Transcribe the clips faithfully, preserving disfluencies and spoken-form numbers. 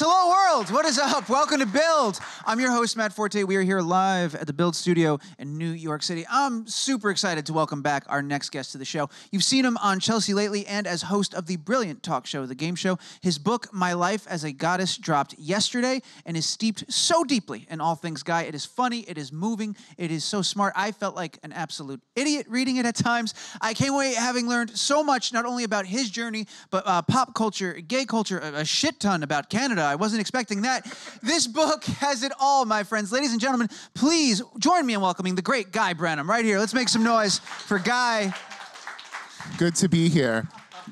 Hello, world. What is up? Welcome to Build. I'm your host, Matt Forte. We are here live at the Build studio in New York City. I'm super excited to welcome back our next guest to the show. You've seen him on Chelsea lately and as host of the brilliant talk show, The Game Show. His book, My Life as a Goddess, dropped yesterday and is steeped so deeply in all things Guy. It is funny. It is moving. It is so smart. I felt like an absolute idiot reading it at times. I came away having learned so much, not only about his journey, but uh, pop culture, gay culture, a, a shit ton about Canada. I wasn't expecting that. This book has it all, my friends. Ladies and gentlemen, please join me in welcoming the great Guy Branum right here. Let's make some noise for Guy. Good to be here.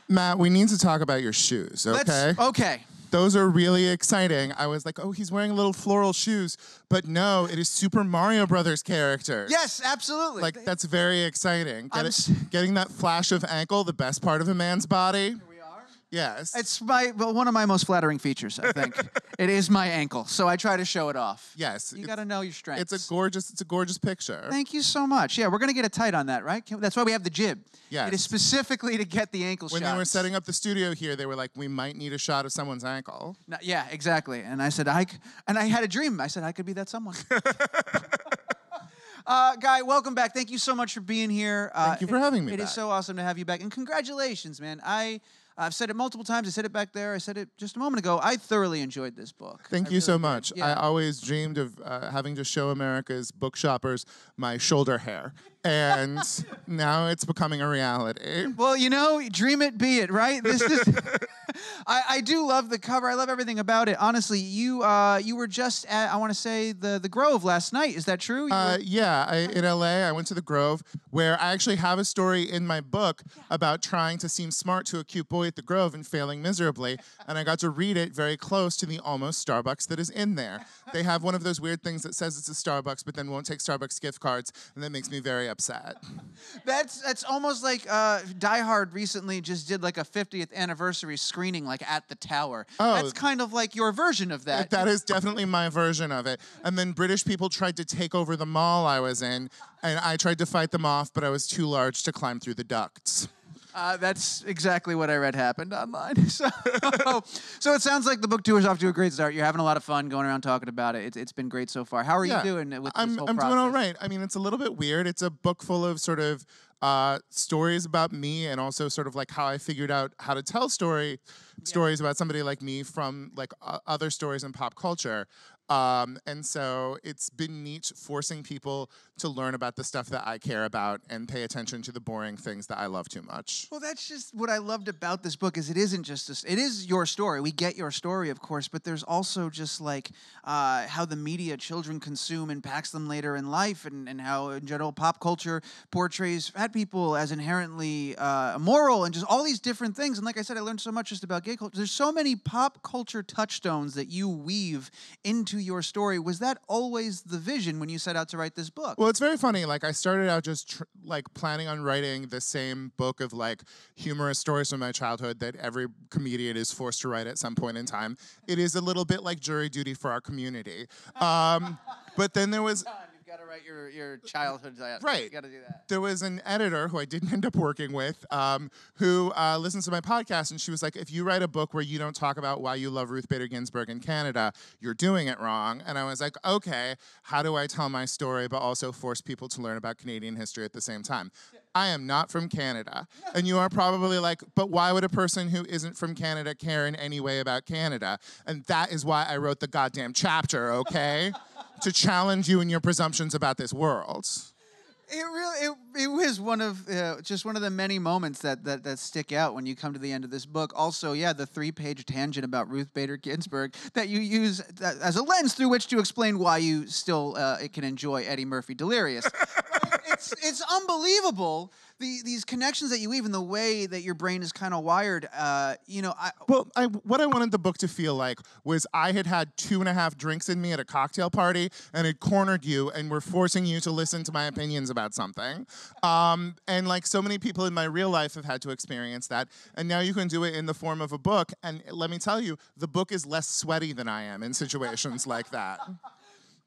Matt, we need to talk about your shoes, okay? Let's, okay. Those are really exciting. I was like, oh, he's wearing little floral shoes. But no, it is Super Mario Brothers characters. Yes, absolutely. Like, that's very exciting. Get it, getting that flash of ankle, the best part of a man's body. Yes. It's my well, one of my most flattering features, I think. It is my ankle, so I try to show it off. Yes. You got to know your strengths. It's a gorgeous it's a gorgeous picture. Thank you so much. Yeah, we're going to get a tight on that, right? Can, that's why we have the jib. Yes. It is specifically to get the ankle shot. When they were setting up the studio here, they were like, we might need a shot of someone's ankle. No, yeah, exactly. And I said, I, and I had a dream. I said, I could be that someone. Uh, Guy, welcome back. Thank you so much for being here. Uh, Thank you for having me It back. Is so awesome to have you back. And congratulations, man. I... I've said it multiple times. I said it back there. I said it just a moment ago. I thoroughly enjoyed this book. Thank I you really so much. Yeah. I always dreamed of uh, having to show America's book shoppers my shoulder hair. And now it's becoming a reality. Well, you know, dream it, be it, right? This is. I, I do love the cover. I love everything about it. Honestly, you uh, you were just at, I want to say, the, the Grove last night. Is that true? Uh, yeah. I, in L A, I went to the Grove, where I actually have a story in my book yeah. about trying to seem smart to a cute boy at the Grove and failing miserably. And I got to read it very close to the almost Starbucks that is in there. They have one of those weird things that says it's a Starbucks, but then won't take Starbucks gift cards. And that makes me very upset. Upset. That's that's almost like uh, Die Hard recently just did like a fiftieth anniversary screening like at the Tower. Oh, that's kind of like your version of that. That is definitely my version of it. And then British people tried to take over the mall I was in, and I tried to fight them off, but I was too large to climb through the ducts. Uh, that's exactly what I read happened online. So, so it sounds like the book tour is off to a great start. You're having a lot of fun going around talking about it. It's, it's been great so far. How are yeah, you doing with I'm, this whole I'm process? I'm doing all right. I mean, it's a little bit weird. It's a book full of sort of uh, stories about me and also sort of like how I figured out how to tell story yeah. stories about somebody like me from like uh, other stories in pop culture. Um, and so it's been neat forcing people to learn about the stuff that I care about and pay attention to the boring things that I love too much. Well, that's just what I loved about this book is it isn't just this, it is your story. We get your story, of course, but there's also just like uh, how the media children consume impacts them later in life and, and how in general pop culture portrays fat people as inherently uh, immoral and just all these different things. And like I said, I learned so much just about gay culture. There's so many pop culture touchstones that you weave into your story. Was that always the vision when you set out to write this book? Well, it's very funny. Like, I started out just tr like planning on writing the same book of like humorous stories from my childhood that every comedian is forced to write at some point in time. It is a little bit like jury duty for our community. Um, but then there was... Got to write your, your childhood diet. Right. You got to do that. There was an editor who I didn't end up working with um, who uh, listens to my podcast, and she was like, if you write a book where you don't talk about why you love Ruth Bader Ginsburg in Canada, you're doing it wrong. And I was like, okay, how do I tell my story but also force people to learn about Canadian history at the same time? Yeah. I am not from Canada. And you are probably like, but why would a person who isn't from Canada care in any way about Canada? And that is why I wrote the goddamn chapter, okay? To challenge you and your presumptions about this world. It really, it, it was one of, uh, just one of the many moments that, that that stick out when you come to the end of this book. Also, yeah, the three-page tangent about Ruth Bader Ginsburg that you use that, as a lens through which to explain why you still uh, it can enjoy Eddie Murphy Delirious. It's, it's unbelievable, the, these connections that you weave and the way that your brain is kind of wired, uh, you know. I, well, I, what I wanted the book to feel like was I had had two and a half drinks in me at a cocktail party and had cornered you and were forcing you to listen to my opinions about something. Um, and like so many people in my real life have had to experience that. And now you can do it in the form of a book. And let me tell you, the book is less sweaty than I am in situations like that.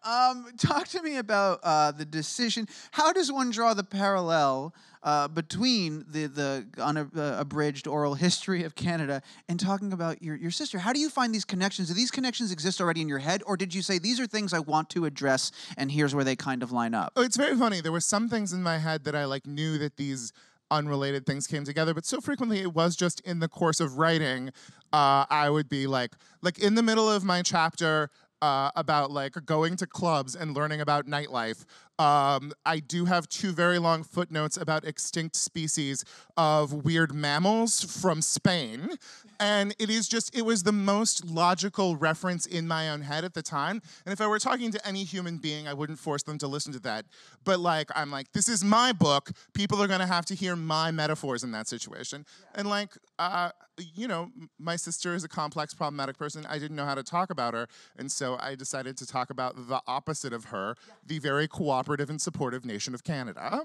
Um, talk to me about uh, the decision. How does one draw the parallel uh, between the the unabridged oral history of Canada and talking about your, your sister? How do you find these connections? Do these connections exist already in your head, or did you say, these are things I want to address, and here's where they kind of line up? Oh, it's very funny. There were some things in my head that I like knew that these unrelated things came together, but so frequently it was just in the course of writing, uh, I would be like, like in the middle of my chapter, Uh, about like going to clubs and learning about nightlife. Um, I do have two very long footnotes about extinct species of weird mammals from Spain. And it is just, it was the most logical reference in my own head at the time. And if I were talking to any human being, I wouldn't force them to listen to that. But like, I'm like, this is my book. People are gonna have to hear my metaphors in that situation. Yeah. And like, uh, you know, my sister is a complex, problematic person. I didn't know how to talk about her. And so I decided to talk about the opposite of her, yeah. the very cooperative and supportive nation of Canada.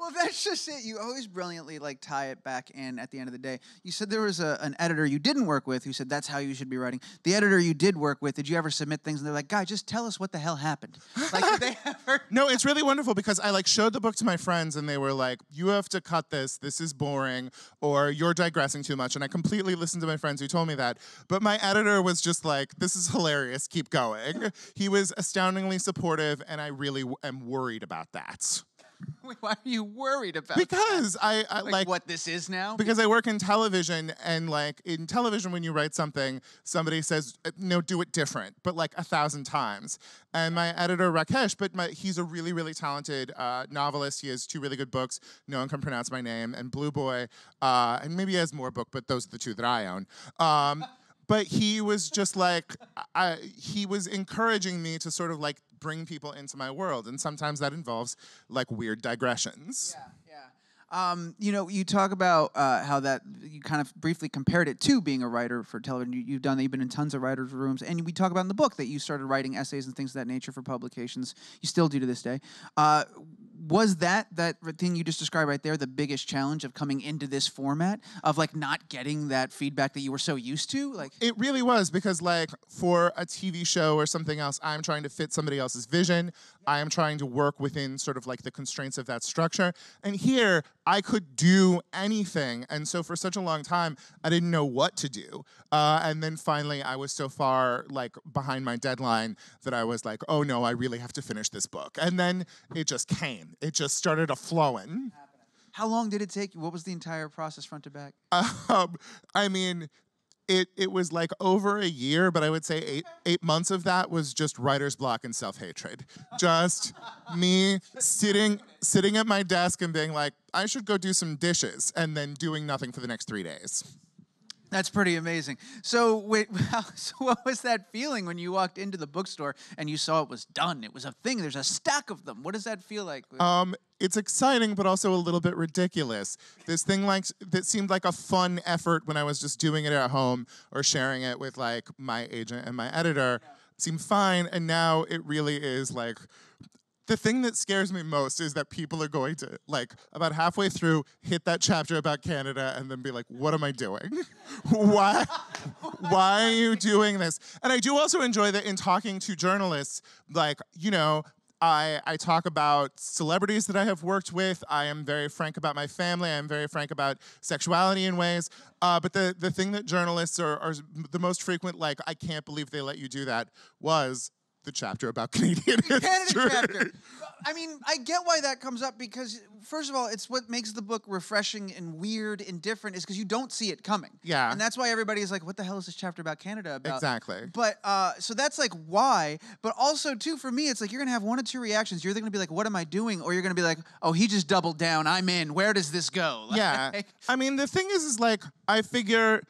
Well, that's just it. You always brilliantly like tie it back in at the end of the day. You said there was a, an editor you didn't work with who said that's how you should be writing. The editor you did work with, did you ever submit things and they're like, Guy, just tell us what the hell happened? Like, did they ever? No, it's really wonderful because I like showed the book to my friends and they were like, you have to cut this. This is boring, or you're digressing too much. And I completely listened to my friends who told me that. But my editor was just like, this is hilarious. Keep going. He was astoundingly supportive, and I really w- am worried about that. Why are you worried about that? Because I, I like, like what this is now? Because I work in television, and like in television when you write something, somebody says, no, do it different, but like a thousand times. And my editor, Rakesh, but my, he's a really, really talented uh, novelist. He has two really good books, No One Can Pronounce My Name and Blue Boy. Uh, and maybe he has more book, but those are the two that I own. Um, but he was just like, I, he was encouraging me to sort of like bring people into my world, and sometimes that involves like weird digressions. Yeah, yeah. Um, you know, you talk about uh, how that you kind of briefly compared it to being a writer for television. You, you've done that. You've been in tons of writers' rooms, and we talk about in the book that you started writing essays and things of that nature for publications. You still do to this day. Uh, was that that thing you just described right there the biggest challenge of coming into this format of like not getting that feedback that you were so used to? Like, it really was, because like for a T V show or something else, I'm trying to fit somebody else's vision. I am trying to work within sort of like the constraints of that structure, and here I could do anything. And so for such a long time, I didn't know what to do. Uh, and then finally, I was so far like behind my deadline that I was like, oh no, I really have to finish this book. And then it just came. It just started a-flowing. How long did it take you? What was the entire process front to back? Um, I mean, it it was like over a year, but I would say eight eight months of that was just writer's block and self-hatred. Just me sitting sitting at my desk and being like, I should go do some dishes, and then doing nothing for the next three days. That's pretty amazing. So, wait, how, so what was that feeling when you walked into the bookstore and you saw it was done? It was a thing. There's a stack of them. What does that feel like? Um, it's exciting, but also a little bit ridiculous. This thing like that seemed like a fun effort when I was just doing it at home or sharing it with like my agent and my editor. Yeah. Seemed fine, and now it really is like. The thing that scares me most is that people are going to, like, about halfway through, hit that chapter about Canada and then be like, what am I doing? Why, why are you doing this? And I do also enjoy that in talking to journalists, like, you know, I, I talk about celebrities that I have worked with. I am very frank about my family. I am very frank about sexuality in ways. Uh, but the, the thing that journalists are, are the most frequent, like, I can't believe they let you do that, was the chapter about Canadian history. Canada chapter. I mean, I get why that comes up, because first of all, it's what makes the book refreshing and weird and different is because you don't see it coming. Yeah. And that's why everybody is like, what the hell is this chapter about Canada about? Exactly. But, uh, so that's like why, but also too, for me, it's like, you're gonna have one of two reactions. You're either gonna be like, what am I doing? Or you're gonna be like, oh, he just doubled down, I'm in, where does this go? Like, yeah, I mean, the thing is, is like, I figure,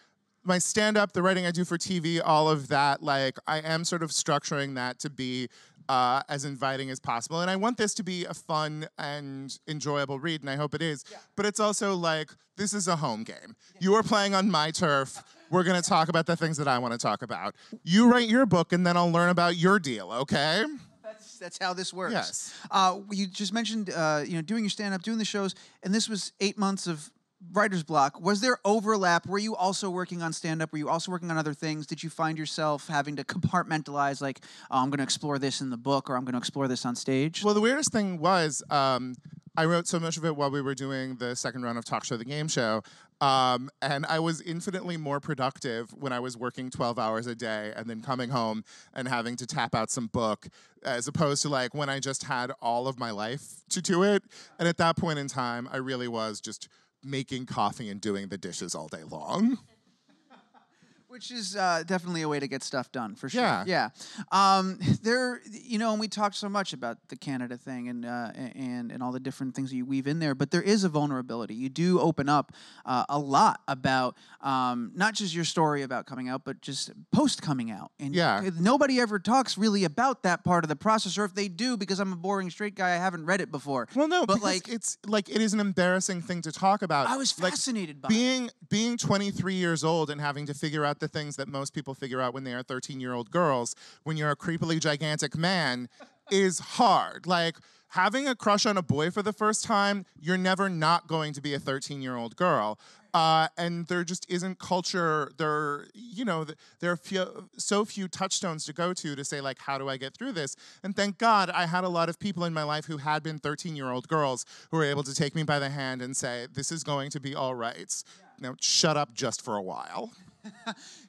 my stand-up, the writing I do for T V, all of that, like, I am sort of structuring that to be uh, as inviting as possible. And I want this to be a fun and enjoyable read, and I hope it is. Yeah. But it's also like, this is a home game. Yeah. You are playing on my turf. We're going to talk about the things that I want to talk about. You write your book, and then I'll learn about your deal, okay? That's, that's how this works. Yes. Uh, you just mentioned, uh, you know, doing your stand-up, doing the shows, and this was eight months of writer's block, was there overlap? Were you also working on stand-up? Were you also working on other things? Did you find yourself having to compartmentalize, like, oh, I'm going to explore this in the book, or I'm going to explore this on stage? Well, the weirdest thing was, um, I wrote so much of it while we were doing the second round of Talk Show, The Game Show, um, and I was infinitely more productive when I was working twelve hours a day and then coming home and having to tap out some book, as opposed to like when I just had all of my life to do it. And at that point in time, I really was just making coffee and doing the dishes all day long. Which is uh, definitely a way to get stuff done, for sure. Yeah. Yeah. Um, there, you know, and we talked so much about the Canada thing and, uh, and, and all the different things that you weave in there, but there is a vulnerability. You do open up uh, a lot about um, not just your story about coming out, but just post-coming out. And yeah. Nobody ever talks really about that part of the process, or if they do, because I'm a boring straight guy, I haven't read it before. Well, no, but like it's like it is an embarrassing thing to talk about. I was fascinated like, by being, it. Being twenty-three years old and having to figure out the things that most people figure out when they are thirteen-year-old girls, when you're a creepily gigantic man, is hard. Like, having a crush on a boy for the first time, you're never not going to be a thirteen-year-old girl. Uh, and there just isn't culture, there, you know, there are few, so few touchstones to go to to say, like, how do I get through this? And thank God I had a lot of people in my life who had been thirteen-year-old girls who were able to take me by the hand and say, this is going to be all right. Yeah. Now, shut up just for a while.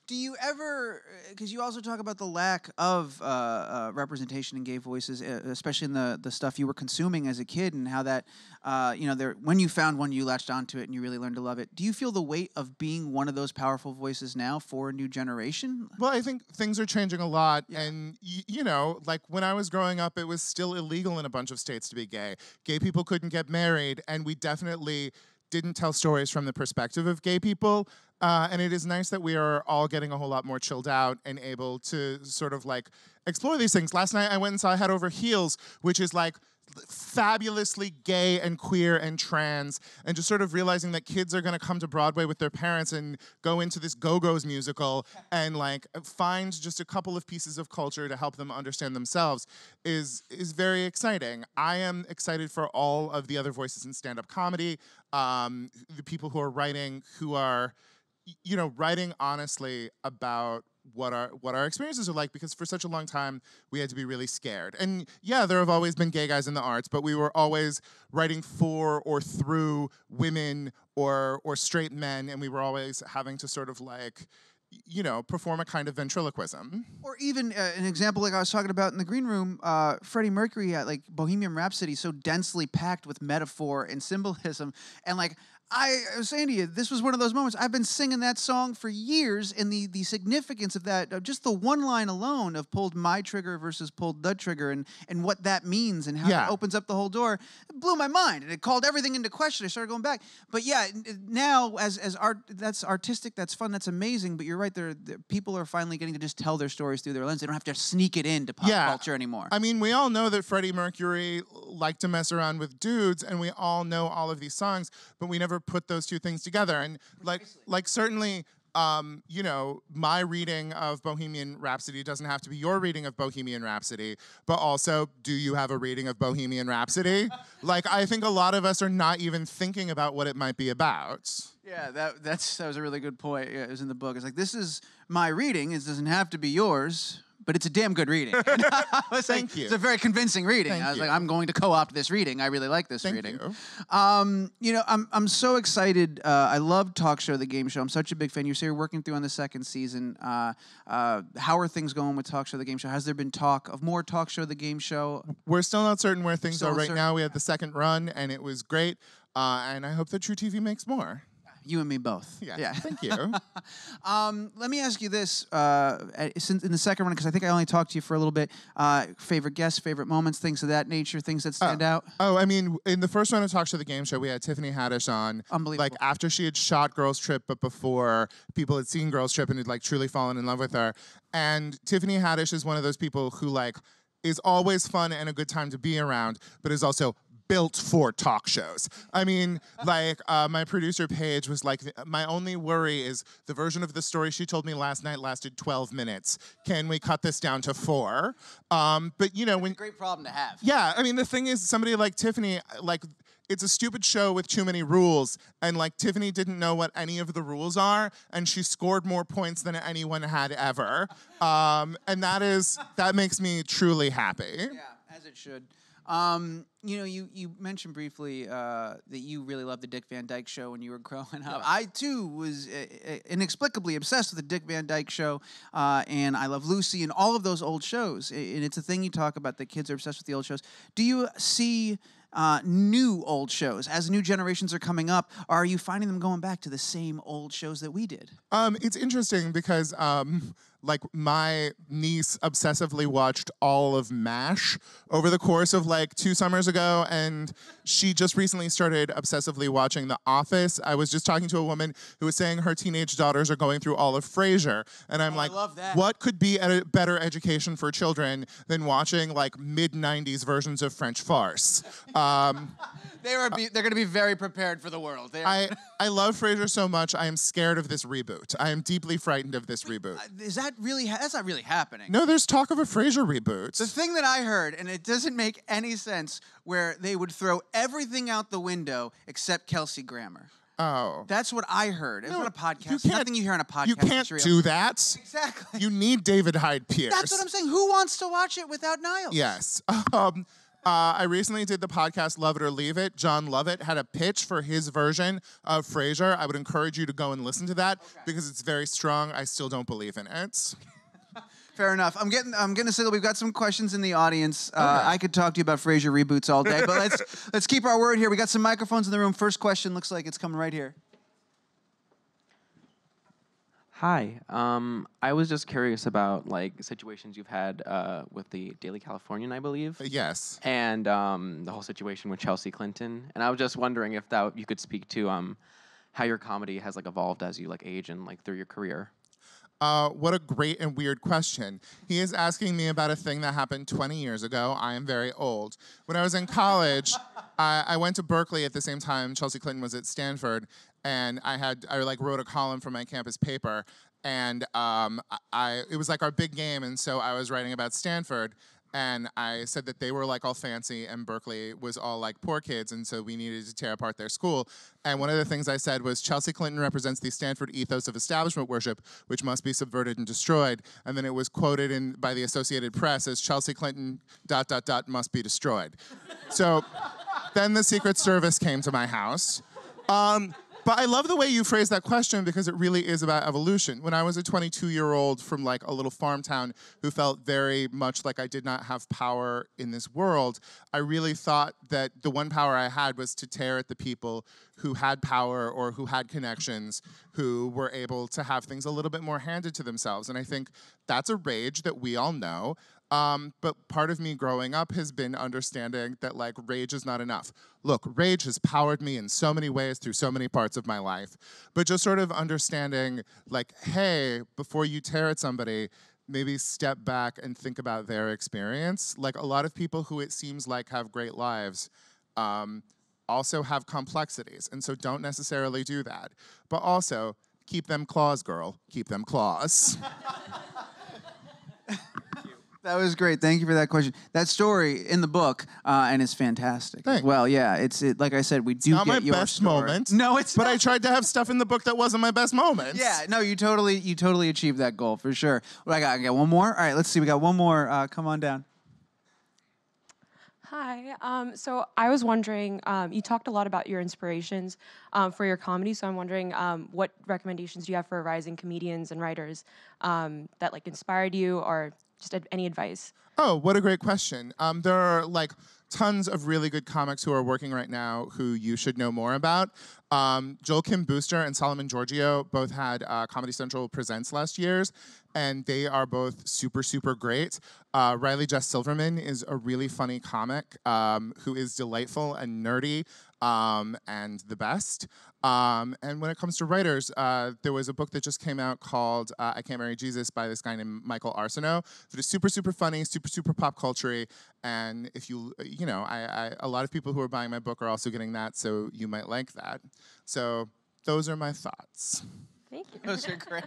Do you ever, because you also talk about the lack of uh, uh, representation in gay voices, especially in the, the stuff you were consuming as a kid, and how that, uh, you know, there, when you found one, you latched onto it and you really learned to love it. Do you feel the weight of being one of those powerful voices now for a new generation? Well, I think things are changing a lot. Yeah. And, y you know, like when I was growing up, it was still illegal in a bunch of states to be gay. Gay people couldn't get married, and we definitely didn't tell stories from the perspective of gay people. Uh, and it is nice that we are all getting a whole lot more chilled out and able to sort of like explore these things. Last night I went and saw Head Over Heels, which is like fabulously gay and queer and trans, and just sort of realizing that kids are going to come to Broadway with their parents and go into this Go-Go's musical and like find just a couple of pieces of culture to help them understand themselves is is very exciting. I am excited for all of the other voices in stand-up comedy, um, the people who are writing, who are, you know, writing honestly about what our what our experiences are like, because for such a long time we had to be really scared. And yeah, there have always been gay guys in the arts, but we were always writing for or through women or or straight men, and we were always having to sort of like, you know, perform a kind of ventriloquism. Or even uh, an example like I was talking about in the green room, uh, Freddie Mercury at like Bohemian Rhapsody, so densely packed with metaphor and symbolism, and like I was saying to you, this was one of those moments. I've been singing that song for years, and the, the significance of that, just the one line alone of pulled my trigger versus pulled the trigger, and, and what that means and how yeah. it opens up the whole door, it blew my mind, and it called everything into question. I started going back. But yeah, now as, as art, that's artistic, that's fun, that's amazing, but you're right, there, people are finally getting to just tell their stories through their lens. They don't have to sneak it into pop yeah. culture anymore. I mean, we all know that Freddie Mercury liked to mess around with dudes, and we all know all of these songs, but we never put those two things together. And like Precisely. like certainly um you know, my reading of Bohemian Rhapsody doesn't have to be your reading of Bohemian Rhapsody, but also, do you have a reading of Bohemian Rhapsody? Like, I think a lot of us are not even thinking about what it might be about. Yeah, that that's that was a really good point. Yeah, it was in the book. It's like, this is my reading, it doesn't have to be yours, but it's a damn good reading. Thank like, you. It's a very convincing reading. Thank I was you. like, I'm going to co-opt this reading. I really like this Thank reading. You. Um, you know, I'm I'm so excited. Uh, I love Talk Show, The Game Show. I'm such a big fan. You say you're working through on the second season. Uh, uh, how are things going with Talk Show, The Game Show? Has there been talk of more Talk Show, The Game Show? We're still not certain where things still are right certain. now. We had the second run, and it was great. Uh, and I hope that True T V makes more. You and me both. Yeah. yeah. Thank you. um, let me ask you this. Uh, since in the second one, because I think I only talked to you for a little bit, uh, favorite guests, favorite moments, things of that nature, things that stand oh. out? Oh, I mean, in the first round of Talk Show, The Game Show, we had Tiffany Haddish on. Unbelievable. Like, after she had shot Girl's Trip, but before people had seen Girl's Trip and had, like, truly fallen in love with her. And Tiffany Haddish is one of those people who, like, is always fun and a good time to be around, but is also built for talk shows. I mean, like, uh, my producer, Paige, was like, my only worry is the version of the story she told me last night lasted twelve minutes. Can we cut this down to four? Um, but, you know, when... That's a great problem to have. Yeah, I mean, the thing is, somebody like Tiffany, like, it's a stupid show with too many rules, and like Tiffany didn't know what any of the rules are, and she scored more points than anyone had ever. Um, and that is, that makes me truly happy. Yeah, as it should. Um, you know, you, you mentioned briefly uh, that you really loved the Dick Van Dyke Show when you were growing up. I, too, was inexplicably obsessed with the Dick Van Dyke Show uh, and I Love Lucy and all of those old shows. And it's a thing you talk about, that kids are obsessed with the old shows. Do you see uh, new old shows as new generations are coming up? Or are you finding them going back to the same old shows that we did? Um, it's interesting because... Um... Like, my niece obsessively watched all of M A S H over the course of, like, two summers ago, and she just recently started obsessively watching The Office. I was just talking to a woman who was saying her teenage daughters are going through all of Frasier, and I'm oh, like, I love that. What could be a better education for children than watching, like, mid nineties versions of French farce? Um, they were be they're going to be very prepared for the world. They're I, I love Frasier so much, I am scared of this reboot. I am deeply frightened of this Wait, reboot. Uh, is that Really ha that's not really happening. No, there's talk of a Frasier reboot. The thing that I heard, and it doesn't make any sense, where they would throw everything out the window except Kelsey Grammer. Oh. That's what I heard. It no, was on a podcast. You Nothing you hear on a podcast. You can't do that. Exactly. You need David Hyde Pierce. That's what I'm saying. Who wants to watch it without Niles? Yes. Um... Uh, I recently did the podcast Love It or Leave It. John Lovett had a pitch for his version of Frasier. I would encourage you to go and listen to that okay. because it's very strong. I still don't believe in it. Fair enough. I'm getting. I'm getting a signal. We've got some questions in the audience. Okay. Uh, I could talk to you about Frasier reboots all day, but let's let's keep our word here. We got some microphones in the room. First question looks like it's coming right here. Hi. Um, I was just curious about like situations you've had uh, with the Daily Californian, I believe. Yes. And um, the whole situation with Chelsea Clinton. And I was just wondering if that you could speak to um, how your comedy has like evolved as you like age and like through your career. Uh, what a great and weird question. He is asking me about a thing that happened twenty years ago. I am very old. When I was in college, I, I went to Berkeley at the same time Chelsea Clinton was at Stanford, and I had I like wrote a column for my campus paper, and um, I it was like our big game, and so I was writing about Stanford, and I said that they were like all fancy and Berkeley was all like poor kids, and so we needed to tear apart their school. And one of the things I said was, Chelsea Clinton represents the Stanford ethos of establishment worship, which must be subverted and destroyed. And then it was quoted in by the Associated Press as, Chelsea Clinton dot dot dot must be destroyed. So then the Secret Service came to my house. Um, But I love the way you phrased that question, because it really is about evolution. When I was a twenty-two-year-old from like a little farm town who felt very much like I did not have power in this world, I really thought that the one power I had was to tear at the people who had power or who had connections, who were able to have things a little bit more handed to themselves. And I think that's a rage that we all know. Um, but part of me growing up has been understanding that, like, rage is not enough. Look, rage has powered me in so many ways through so many parts of my life. But just sort of understanding, like, hey, before you tear at somebody, maybe step back and think about their experience. Like, a lot of people who it seems like have great lives um, also have complexities. And so don't necessarily do that. But also, keep them claws, girl. Keep them claws. That was great. Thank you for that question. That story in the book uh, and it's fantastic. Thanks. Well, yeah, it's it, like I said, we do it's not get my your best story. moment. No, it's but not. I tried to have stuff in the book that wasn't my best moment. Yeah, no, you totally, you totally achieved that goal for sure. What I got? I got one more. All right, let's see. We got one more. Uh, come on down. Hi. Um, so I was wondering, um, you talked a lot about your inspirations um, for your comedy. So I'm wondering, um, what recommendations do you have for rising comedians and writers um, that like inspired you, or just any advice? Oh, what a great question. Um, there are like tons of really good comics who are working right now who you should know more about. Um, Joel Kim Booster and Solomon Giorgio both had uh, Comedy Central Presents last year's, and they are both super, super great. Uh, Riley Jess Silverman is a really funny comic um, who is delightful and nerdy um, and the best. Um, and when it comes to writers, uh, there was a book that just came out called uh, I Can't Marry Jesus by this guy named Michael Arsenault. It is super, super funny, super, super pop culture-y. And if you, you know, I, I, a lot of people who are buying my book are also getting that, so you might like that. So those are my thoughts. Thank you. Those are great.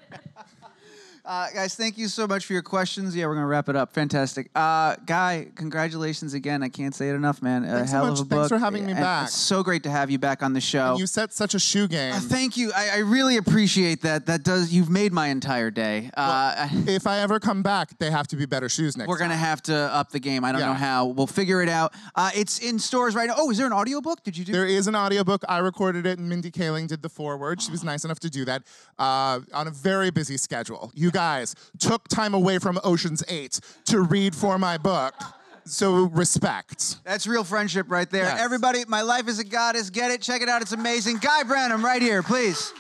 Uh, guys, thank you so much for your questions. Yeah, we're going to wrap it up. Fantastic. Uh, Guy, congratulations again. I can't say it enough, man. A hell of a book. Thanks for having me back. It's so great to have you back on the show. And you set such a shoe game. Uh, thank you. I, I really appreciate that. That does. You've made my entire day. Uh, well, if I ever come back, they have to be better shoes next time. We're going to have to up the game. I don't yeah. know how. We'll figure it out. Uh, it's in stores right now. Oh, is there an audiobook? Did you do There is an audiobook. I recorded it, and Mindy Kaling did the foreword. She was nice enough to do that uh, on a very busy schedule. You guys took time away from Ocean's eight to read for my book, so respect. That's real friendship right there. Yes. Everybody, My Life as a Goddess. Get it, check it out, it's amazing. Guy Branum, right here, please.